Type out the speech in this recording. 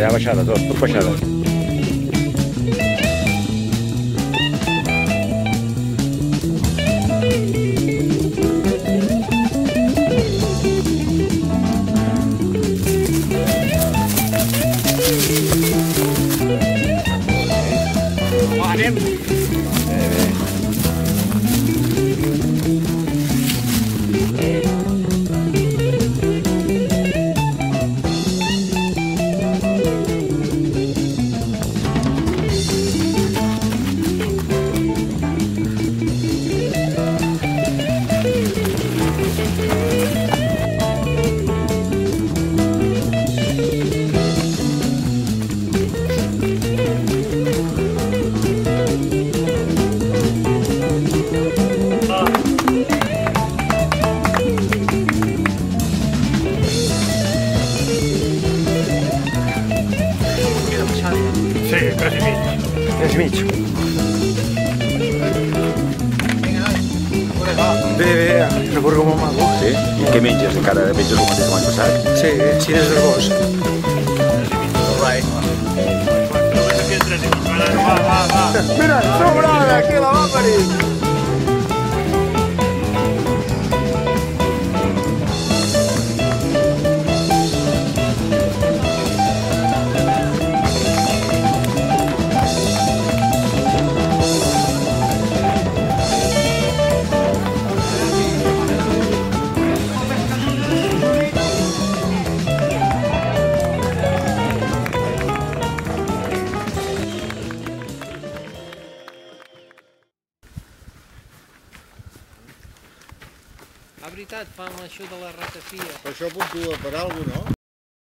Ya baixada, tot, tot baixada. A veritat, fan això de la ratafia. Per això puntua per alguna cosa, no?